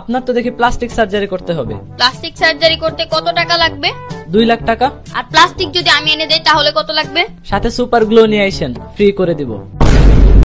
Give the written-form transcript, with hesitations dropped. আপনার তো দেখি প্লাস্টিক সার্জারি করতে হবে। প্লাস্টিক সার্জারি করতে কত টাকা লাগবে? 2 লাখ টাকা। আর প্লাস্টিক যদি আমি এনে দেই তাহলে কত লাগবে? সাথে সুপার গ্লু নিয়ে আসেন, ফ্রি করে দিব।